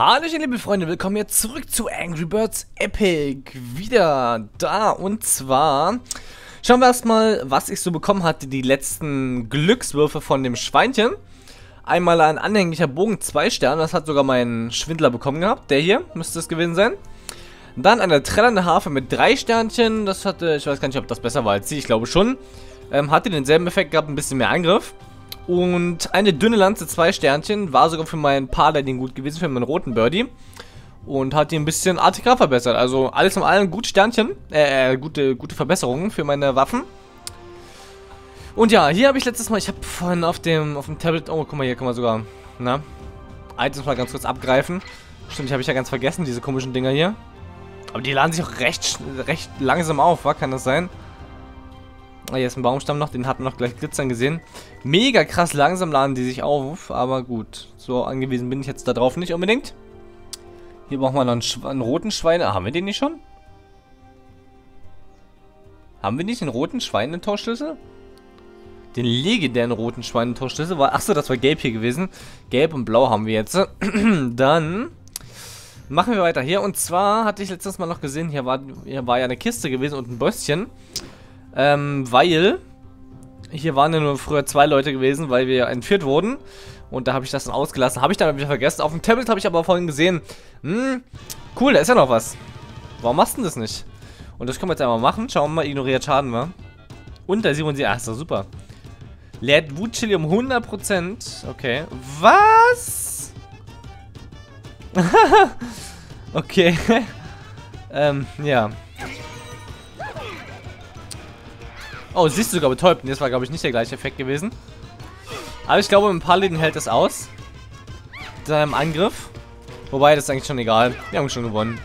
Hallöchen, liebe Freunde, willkommen hier zurück zu Angry Birds Epic. Wieder da, und zwar schauen wir erstmal, was ich so bekommen hatte, die letzten Glückswürfe von dem Schweinchen. Einmal ein anhänglicher Bogen, 2 Sterne, das hat sogar mein Schwindler bekommen gehabt, der hier müsste es gewesen sein. Dann eine trällernde Harfe mit 3 Sternchen, das hatte, ich weiß gar nicht, ob das besser war als sie, ich glaube schon. Hatte denselben Effekt gehabt, ein bisschen mehr Angriff. Und eine dünne Lanze, 2 Sternchen, war sogar für meinen Paladin gut gewesen, für meinen roten Birdie. Und hat ihn ein bisschen ATK verbessert. Also alles in allem gute Sternchen, gute Verbesserungen für meine Waffen. Und ja, hier habe ich letztes Mal, ich habe vorhin auf dem Tablet, oh guck mal, hier kann man sogar, na, Items mal ganz kurz abgreifen. Stimmt, die habe ich ja ganz vergessen, diese komischen Dinger hier. Aber die laden sich auch recht langsam auf, wa? Kann das sein? Hier ist ein Baumstamm noch, den hatten wir noch gleich glitzern gesehen. Mega krass langsam laden die sich auf, aber gut. So angewiesen bin ich jetzt da drauf nicht unbedingt. Hier brauchen wir noch einen roten Schweine. Ah, haben wir den nicht schon? Haben wir nicht den roten Schweinetorschlüssel? Den legendären roten Schweinetorschlüssel war... Achso, das war gelb hier gewesen. Gelb und blau haben wir jetzt. Dann machen wir weiter hier. Und zwar hatte ich letztes Mal noch gesehen, hier war ja eine Kiste gewesen und ein Bösschen. Weil hier waren ja nur früher 2 Leute gewesen, weil wir entführt wurden. Und da habe ich das dann ausgelassen. Habe ich dann wieder vergessen. Auf dem Tablet habe ich aber vorhin gesehen. Cool, da ist ja noch was. Warum machst du denn das nicht? Und das können wir jetzt einmal machen. Schauen wir mal, ignoriert Schaden war. Und da sieht man sie. Ach, ist doch super. Lädt Wutchili um 100%. Okay. Was? Okay. Ja. Oh, sie ist sogar betäubt. Das war, glaube ich, nicht der gleiche Effekt gewesen. Aber ich glaube, mit dem Paladin hält das aus. Seinem Angriff. Wobei, das ist eigentlich schon egal. Wir haben schon gewonnen.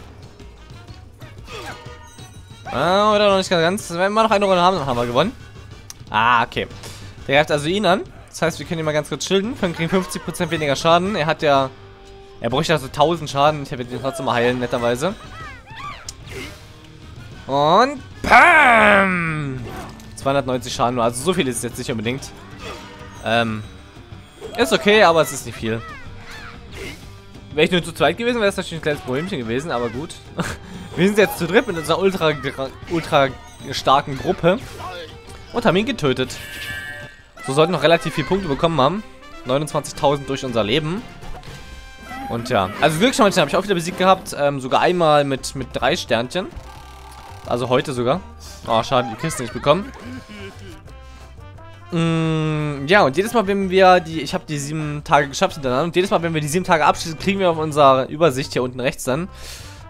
Ah, oder noch nicht ganz. Wenn wir noch eine Runde haben, dann haben wir gewonnen. Ah, okay. Der greift also ihn an. Das heißt, wir können ihn mal ganz kurz schilden. Wir kriegen 50% weniger Schaden. Er hat ja... Er bräuchte also 1000 Schaden. Ich werde ihn trotzdem mal heilen, netterweise. Und... Pam! 290 Schaden, also so viel ist es jetzt nicht unbedingt. Ist okay, aber es ist nicht viel. Wäre ich nur zu zweit gewesen, wäre es natürlich ein kleines Problemchen gewesen, aber gut. Wir sind jetzt zu dritt mit unserer ultra starken Gruppe und haben ihn getötet. So sollten noch relativ viele Punkte bekommen haben. 29.000 durch unser Leben. Und ja, also Glücksschweinchen habe ich auch wieder besiegt gehabt, sogar einmal mit 3 Sternchen. Also heute sogar. Oh, schade, die Kiste nicht bekommen. Ja, und jedes Mal, wenn wir die... Ich habe die 7 Tage geschafft hintereinander. Und jedes Mal, wenn wir die 7 Tage abschließen, kriegen wir auf unserer Übersicht hier unten rechts dann,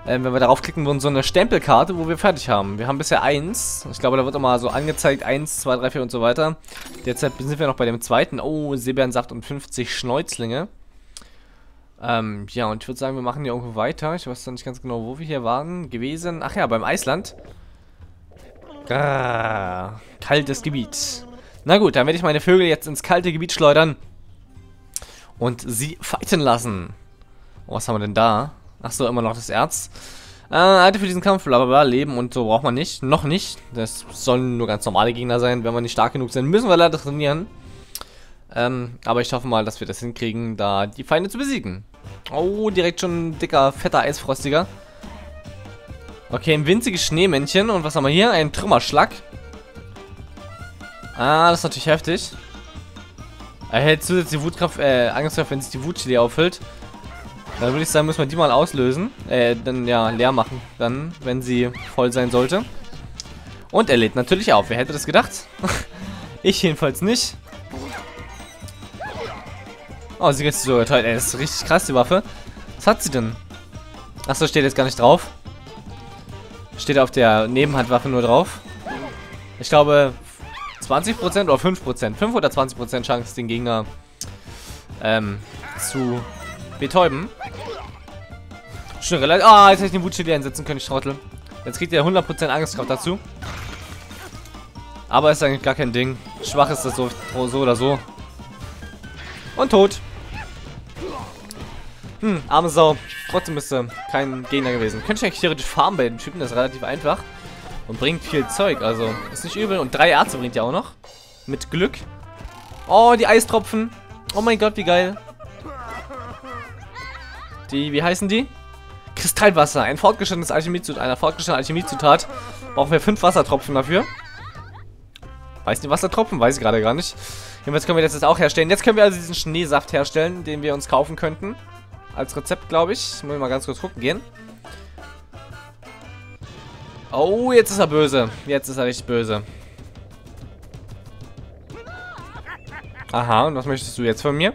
wenn wir darauf klicken, so eine Stempelkarte, wo wir fertig haben. Wir haben bisher 1. Ich glaube, da wird auch mal so angezeigt. 1, 2, 3, 4 und so weiter. Derzeit sind wir noch bei dem zweiten. Oh, Seebärensaft und 50 Schnäuzlinge. Ja, und ich würde sagen, wir machen hier irgendwo weiter. Ich weiß noch nicht ganz genau, wo wir hier waren gewesen. Ach ja, beim Eisland. Ah, kaltes Gebiet. Na gut, dann werde ich meine Vögel jetzt ins kalte Gebiet schleudern. Und sie fighten lassen. Oh, was haben wir denn da? Achso, immer noch das Erz. Alte für diesen Kampf, blablabla, Leben und so braucht man nicht. Noch nicht. Das sollen nur ganz normale Gegner sein. Wenn wir nicht stark genug sind, müssen wir leider trainieren. Aber ich hoffe mal, dass wir das hinkriegen, da die Feinde zu besiegen. Oh, direkt schon ein dicker, fetter Eisfrostiger. Okay, ein winziges Schneemännchen. Und was haben wir hier? Ein Trümmerschlag. Ah, das ist natürlich heftig. Er hält zusätzlich Wutkraft, Angriffskraft, wenn sich die Wutchili auffüllt. Dann würde ich sagen, müssen wir die mal auslösen. Dann ja, leer machen. Dann, wenn sie voll sein sollte. Und er lädt natürlich auf. Wer hätte das gedacht? Ich jedenfalls nicht. Oh, sie geht so toll. Ey, das ist richtig krass, die Waffe. Was hat sie denn? Achso, steht jetzt gar nicht drauf. Steht auf der Nebenhandwaffe nur drauf. Ich glaube 20% oder 5%. 5 oder 20% Chance, den Gegner zu betäuben. Schon relativ... Ah, jetzt hätte ich den Wutschili einsetzen können, ich Trottel. Jetzt kriegt er 100% Angriffskraft dazu. Aber ist eigentlich gar kein Ding. Schwach ist das so oder so. Und tot. Arme Sau. Trotzdem ist er kein Gegner gewesen. Könnte ich eigentlich theoretisch farmen bei den Typen, das ist relativ einfach. Und bringt viel Zeug, also ist nicht übel. Und 3 Ärzte bringt ja auch noch. Mit Glück. Oh, die Eistropfen. Oh mein Gott, wie geil. Die, wie heißen die? Kristallwasser. Ein fortgeschrittenes Alchemiezutat. Einer fortgeschrittenen Alchemiezutat. Brauchen wir 5 Wassertropfen dafür. Weiß nicht, Wassertropfen? Weiß ich gerade gar nicht. Jedenfalls können wir das jetzt auch herstellen. Jetzt können wir also diesen Schneesaft herstellen, den wir uns kaufen könnten. Als Rezept, glaube ich. Muss ich mal ganz kurz gucken gehen. Oh, jetzt ist er böse. Jetzt ist er richtig böse. Aha, und was möchtest du jetzt von mir?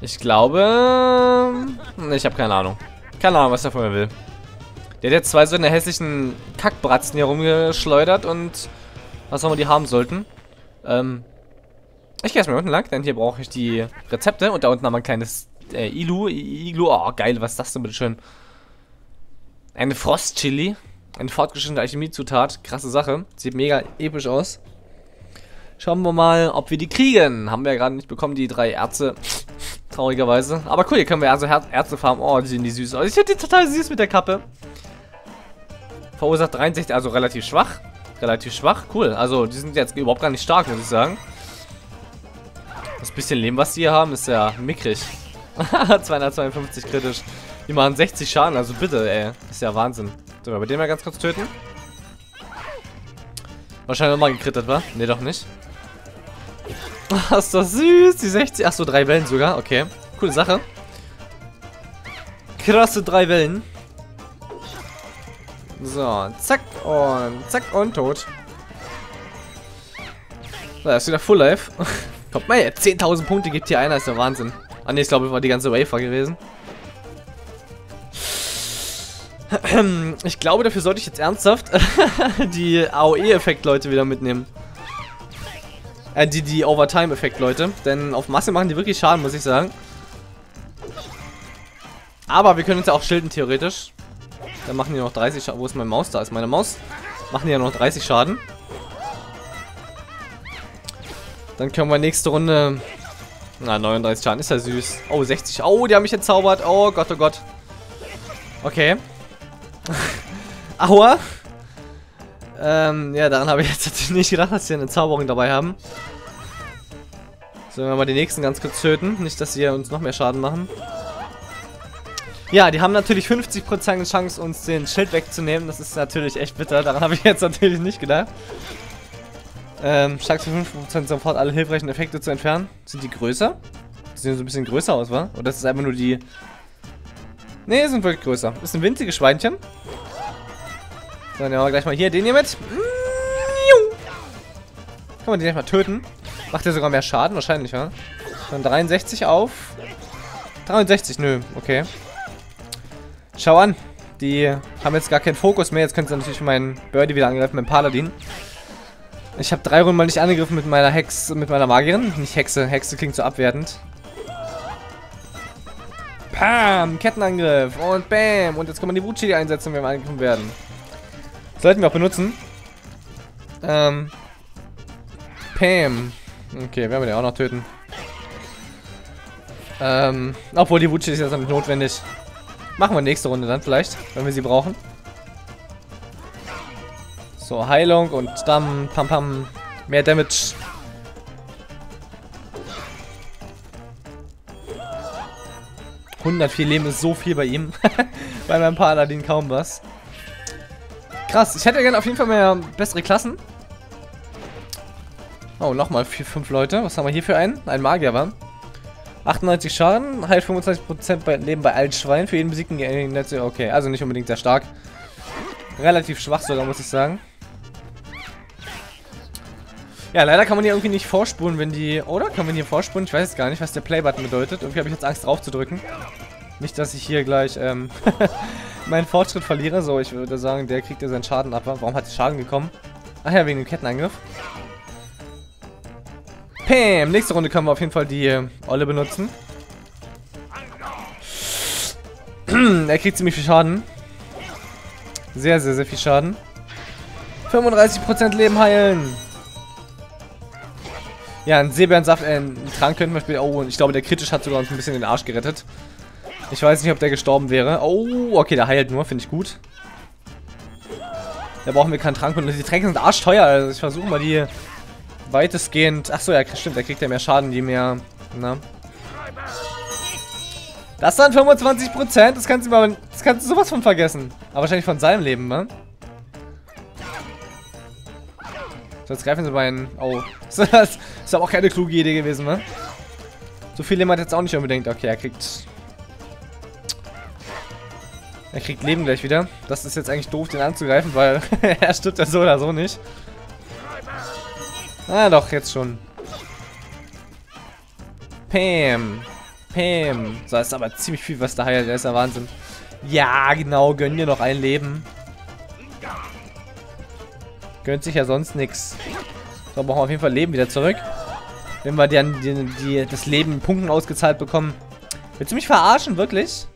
Ich glaube... Ich habe keine Ahnung. Keine Ahnung, was der von mir will. Der hat jetzt zwei so eine hässlichen Kackbratzen hier rumgeschleudert und... Was auch immer die haben sollten. Ich gehe erstmal unten lang, denn hier brauche ich die Rezepte. Und da unten haben wir ein kleines Iglu. Oh, geil, was ist das denn bitte schön? Eine Frostchili. Eine fortgeschrittene Alchemiezutat. Krasse Sache. Sieht mega episch aus. Schauen wir mal, ob wir die kriegen. Haben wir ja gerade nicht bekommen, die 3 Erze. Traurigerweise. Aber cool, hier können wir also Erze farmen. Oh, die sehen die süß aus. Ich finde die total süß mit der Kappe. Verursacht 63, also relativ schwach. Relativ schwach, cool. Also die sind jetzt überhaupt gar nicht stark, muss ich sagen. Das bisschen Leben, was die hier haben, ist ja mickrig. 252 kritisch. Die machen 60 Schaden, also bitte, ey. Ist ja Wahnsinn. So, bei dem mal ganz kurz töten. Wahrscheinlich nochmal gekrittet, wa? Ne, doch nicht. Oh, ist das süß, die 60. Achso, 3 Wellen sogar, okay. Coole Sache. Krasse 3 Wellen. So, zack und tot. So, da ist wieder Full Life. Kommt mal her, 10.000 Punkte gibt hier einer, ist der Wahnsinn. Ah ne, ich glaube, das war die ganze Wafer gewesen. Ich glaube, dafür sollte ich jetzt ernsthaft die AOE-Effekt-Leute wieder mitnehmen. Die Overtime-Effekt-Leute. Denn auf Masse machen die wirklich Schaden, muss ich sagen. Aber wir können uns ja auch schilden, theoretisch. Dann machen die noch 30 Schaden. Wo ist meine Maus? Da ist meine Maus. Machen die ja noch 30 Schaden. Dann können wir nächste Runde... Na, 39 Schaden. Ist ja süß. Oh, 60. Oh, die haben mich entzaubert. Oh Gott, oh Gott. Okay. Aua. Ja, daran habe ich jetzt nicht gedacht, dass sie eine Zauberung dabei haben. Sollen wir mal den nächsten ganz kurz töten. Nicht, dass sie uns noch mehr Schaden machen. Ja, die haben natürlich 50% Chance, uns den Schild wegzunehmen. Das ist natürlich echt bitter. Daran habe ich jetzt natürlich nicht gedacht. Stark zu 5% sofort alle hilfreichen Effekte zu entfernen. Sind die größer? Die sehen so ein bisschen größer aus, wa? Oder ist es einfach nur die... Ne, sind wirklich größer. Das ist ein winziges Schweinchen. So, dann nehmen wir gleich mal hier den hier mit. Kann man den gleich mal töten. Macht der sogar mehr Schaden? Wahrscheinlich, ja? Dann 63 auf... 63, nö, okay. Schau an. Die haben jetzt gar keinen Fokus mehr. Jetzt können sie natürlich meinen Birdie wieder angreifen, meinen Paladin. Ich habe 3 Runden mal nicht angegriffen mit meiner Hexe, mit meiner Magierin. Nicht Hexe. Hexe klingt so abwertend. Bam! Kettenangriff. Und bam! Und jetzt kann man die Wutschili einsetzen, wenn wir angegriffen werden. Sollten wir auch benutzen. Pam. Okay, werden wir den auch noch töten. Obwohl die Wutschili ist jetzt nicht notwendig. Machen wir nächste Runde dann vielleicht, wenn wir sie brauchen. So, Heilung und dann Pam. Mehr Damage. ...104 Leben ist so viel bei ihm. Bei meinem Paladin kaum was. Krass, ich hätte gerne auf jeden Fall mehr bessere Klassen. Oh, nochmal 5 Leute. Was haben wir hier für einen? Ein Magier, war. 98 Schaden, heilt 25% bei Leben bei allen Schweinen. Für jeden besiegten Gegner. Okay, also nicht unbedingt sehr stark. Relativ schwach sogar, muss ich sagen. Ja, leider kann man hier irgendwie nicht vorspulen, wenn die... Oder? Kann man hier vorspulen? Ich weiß jetzt gar nicht, was der Playbutton bedeutet. Irgendwie habe ich jetzt Angst, drauf zu drücken. Nicht, dass ich hier gleich meinen Fortschritt verliere. So, ich würde sagen, der kriegt ja seinen Schaden ab. Warum hat der Schaden gekommen? Ach ja, wegen dem Kettenangriff. Pam! Nächste Runde können wir auf jeden Fall die Olle benutzen. Er kriegt ziemlich viel Schaden. Sehr, sehr, sehr viel Schaden. 35% Leben heilen. Ja, ein Seebärensaft, einen Trank könnten wir spielen. Oh, und ich glaube, der kritisch hat sogar uns ein bisschen den Arsch gerettet. Ich weiß nicht, ob der gestorben wäre. Oh, okay, der heilt nur, finde ich gut. Da brauchen wir keinen Trank. Und die Tränke sind arschteuer. Also ich versuche mal die... Weitestgehend. Achso, ja, stimmt, da kriegt er mehr Schaden, je mehr. Na. Das sind 25%, das kannst du sowas von vergessen. Aber wahrscheinlich von seinem Leben, ne? So, jetzt greifen sie meinen. Oh. Das ist aber auch keine kluge Idee gewesen, ne? So viel Leben hat jetzt auch nicht unbedingt. Okay, er kriegt. Er kriegt Leben gleich wieder. Das ist jetzt eigentlich doof, den anzugreifen, weil er stirbt ja so oder so nicht. Ah, doch, jetzt schon. Pam. Pam. So, das ist aber ziemlich viel, was da heilt. Das ist ja Wahnsinn. Ja, genau. Gönn dir noch ein Leben. Gönnt sich ja sonst nichts. So, brauchen wir auf jeden Fall Leben wieder zurück. Wenn wir dann das Leben in Punkten ausgezahlt bekommen. Willst du mich verarschen, wirklich?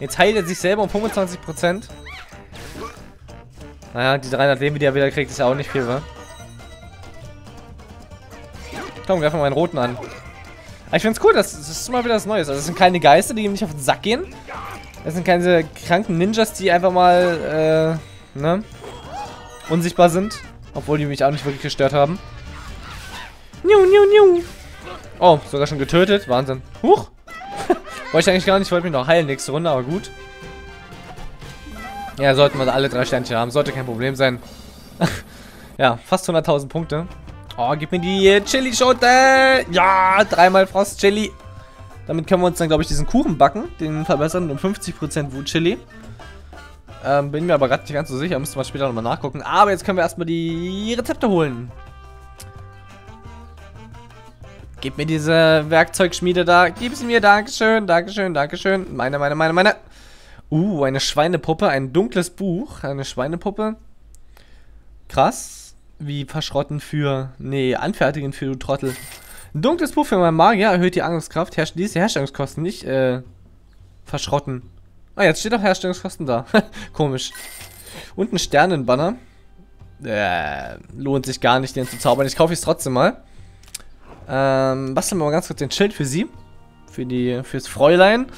Jetzt heilt er sich selber um 25%. Naja, die 300 Leben, die er wieder kriegt, ist ja auch nicht viel, wa? Komm, greif mal meinen roten an. Aber ich find's cool, das ist mal wieder was Neues. Also es sind keine Geister, die ihm nicht auf den Sack gehen. Es sind keine kranken Ninjas, die einfach mal, ne? Unsichtbar sind. Obwohl die mich auch nicht wirklich gestört haben. Niu, niu, niu. Oh, sogar schon getötet. Wahnsinn. Huch. Wollte ich eigentlich gar nicht, wollte mich noch heilen nächste Runde, aber gut. Ja, sollten wir alle 3 Sternchen haben. Sollte kein Problem sein. Ja, fast 100.000 Punkte. Oh, gib mir die Chili-Schote. Ja, 3-mal Frost-Chili. Damit können wir uns dann, glaube ich, diesen Kuchen backen. Den verbessern um 50% Wut-Chili. Bin mir aber gerade nicht ganz so sicher. Müssen wir später nochmal nachgucken. Aber jetzt können wir erstmal die Rezepte holen. Gib mir diese Werkzeugschmiede da. Gib es mir. Dankeschön, Dankeschön, Dankeschön. Meine. Eine Schweinepuppe. Ein dunkles Buch. Eine Schweinepuppe. Krass. Wie verschrotten für... Nee, anfertigen für, du Trottel. Ein dunkles Buch für meinen Magier. Erhöht die Angriffskraft. Diese Herstellungskosten nicht, verschrotten. Ah, jetzt steht auch Herstellungskosten da. Komisch. Und ein Sternenbanner. Lohnt sich gar nicht, den zu zaubern. Ich kaufe es trotzdem mal. Basteln wir mal ganz kurz den Schild für sie. Fürs Fräulein.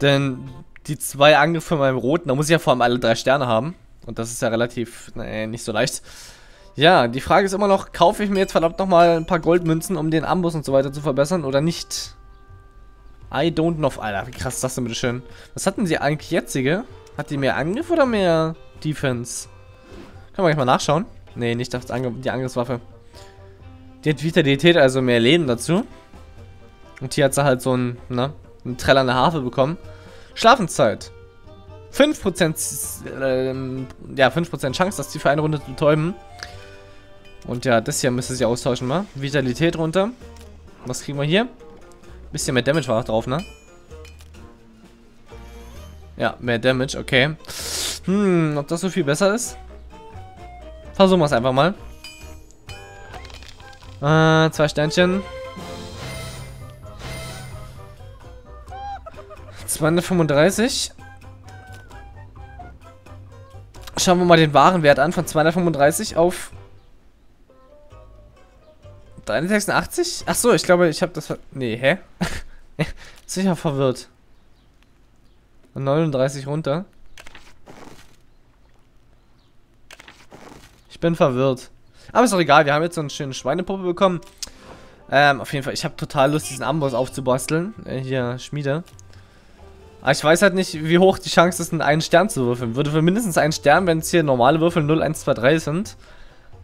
Denn die 2 Angriffe von meinem Roten, da muss ich ja vor allem alle 3 Sterne haben. Und das ist ja relativ, nicht so leicht. Ja, die Frage ist immer noch, kaufe ich mir jetzt verdammt nochmal ein paar Goldmünzen, um den Amboss und so weiter zu verbessern oder nicht? I don't know. Alter, wie krass ist das denn bitte schön? Was hatten sie eigentlich jetzige? Hat die mehr Angriff oder mehr Defense? Können wir gleich mal nachschauen. Nee, nicht das die Angriffswaffe. Die hat Vitalität, also mehr Leben dazu. Und hier hat sie halt so einen Treller an der Harfe bekommen. Schlafenszeit. 5% Chance, dass die für eine Runde zu betäuben. Und ja, das hier müsste sie austauschen, mal. Vitalität runter. Was kriegen wir hier? Bisschen mehr Damage war drauf, ne? Ja, mehr Damage, okay. Hm, ob das so viel besser ist? Versuchen wir es einfach mal. 2 Sternchen. 235. Schauen wir mal den wahren Wert an. Von 235 auf 386? Achso, ich glaube, ich habe das... Nee, hä? Sicher verwirrt. 39 runter. Ich bin verwirrt. Aber ist doch egal, wir haben jetzt so eine schöne Schweinepuppe bekommen. Auf jeden Fall, ich habe total Lust, diesen Amboss aufzubasteln. Hier, Schmiede. Aber ich weiß halt nicht, wie hoch die Chance ist, einen Stern zu würfeln. Würde für mindestens einen Stern, wenn es hier normale Würfel 0, 1, 2, 3 sind,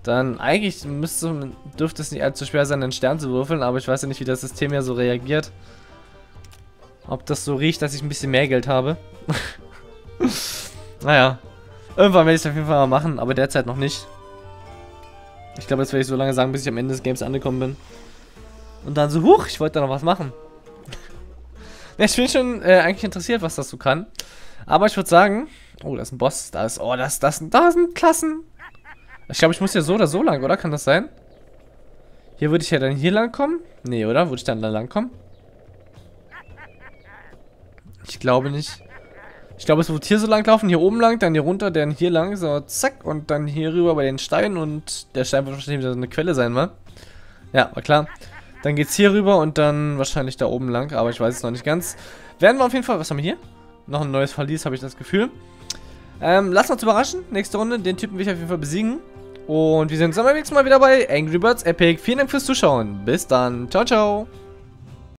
dann eigentlich dürfte es nicht allzu schwer sein, einen Stern zu würfeln. Aber ich weiß ja nicht, wie das System ja so reagiert. Ob das so riecht, dass ich ein bisschen mehr Geld habe. Naja. Irgendwann werde ich es auf jeden Fall mal machen, aber derzeit noch nicht. Ich glaube, jetzt werde ich so lange sagen, bis ich am Ende des Games angekommen bin. Und dann so, huch, ich wollte da noch was machen. Ja, ich bin schon eigentlich interessiert, was das so kann. Aber ich würde sagen... Oh, da ist ein Boss. Da sind Klassen. Ich glaube, ich muss ja so oder so lang, oder? Kann das sein? Hier würde ich ja dann hier lang kommen. Nee, oder? Würde ich dann da lang kommen? Ich glaube nicht. Ich glaube, es wird hier so lang laufen. Hier oben lang, dann hier runter, dann hier lang. So, zack. Und dann hier rüber bei den Steinen. Und der Stein wird wahrscheinlich wieder so eine Quelle sein, wa? Ja, war klar. Dann geht's hier rüber und dann wahrscheinlich da oben lang, aber ich weiß es noch nicht ganz. Werden wir auf jeden Fall, was haben wir hier? Noch ein neues Verlies, habe ich das Gefühl. Lass uns überraschen, nächste Runde, den Typen will ich auf jeden Fall besiegen. Und wir sehen uns dann beim nächsten Mal wieder bei Angry Birds Epic. Vielen Dank fürs Zuschauen, bis dann, ciao, ciao.